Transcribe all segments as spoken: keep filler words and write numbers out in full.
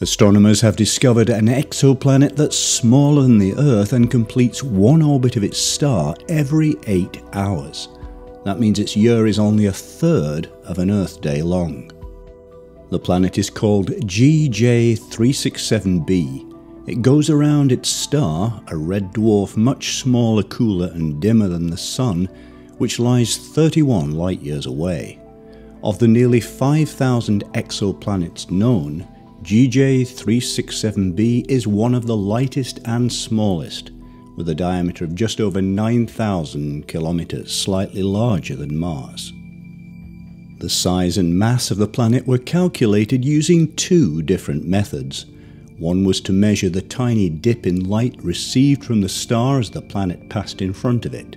Astronomers have discovered an exoplanet that's smaller than the Earth and completes one orbit of its star every eight hours. That means its year is only a third of an Earth day long. The planet is called G J three sixty-seven b. It goes around its star, a red dwarf much smaller, cooler and dimmer than the Sun, which lies thirty-one light-years away. Of the nearly five thousand exoplanets known, G J three sixty-seven b is one of the lightest and smallest, with a diameter of just over nine thousand kilometers, slightly larger than Mars. The size and mass of the planet were calculated using two different methods. One was to measure the tiny dip in light received from the star as the planet passed in front of it.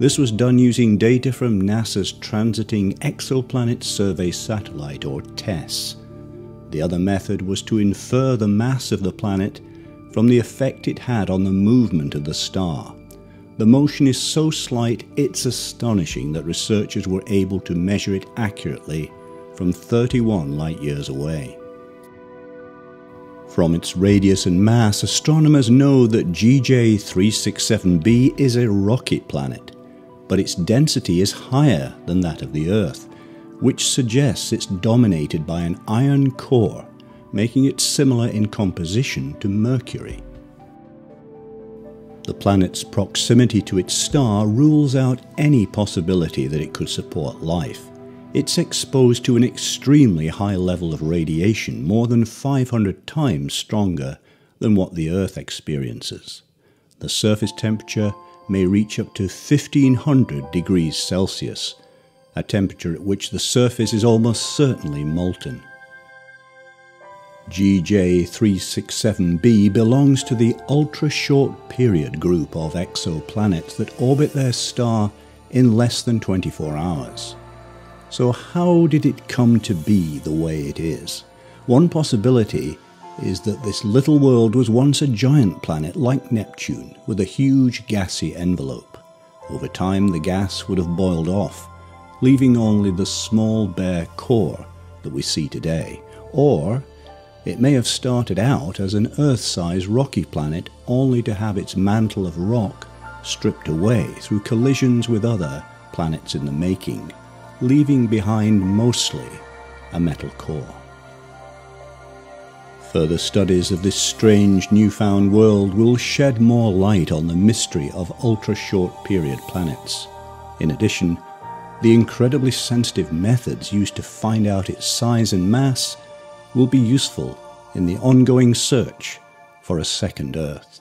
This was done using data from NASA's Transiting Exoplanet Survey Satellite, or TESS. The other method was to infer the mass of the planet from the effect it had on the movement of the star. The motion is so slight it's astonishing that researchers were able to measure it accurately from thirty-one light-years away. From its radius and mass, astronomers know that G J three sixty-seven b is a rocket planet, but its density is higher than that of the Earth, which suggests it's dominated by an iron core, making it similar in composition to Mercury. The planet's proximity to its star rules out any possibility that it could support life. It's exposed to an extremely high level of radiation, more than five hundred times stronger than what the Earth experiences. The surface temperature may reach up to fifteen hundred degrees Celsius, a temperature at which the surface is almost certainly molten. G J three sixty-seven b belongs to the ultra-short period group of exoplanets that orbit their star in less than twenty-four hours. So how did it come to be the way it is? One possibility is that this little world was once a giant planet like Neptune with a huge gassy envelope. Over time the gas would have boiled off, leaving only the small bare core that we see today. Or it may have started out as an Earth-sized rocky planet only to have its mantle of rock stripped away through collisions with other planets in the making, leaving behind mostly a metal core. Further studies of this strange newfound world will shed more light on the mystery of ultra-short period planets. In addition, the incredibly sensitive methods used to find out its size and mass will be useful in the ongoing search for a second Earth.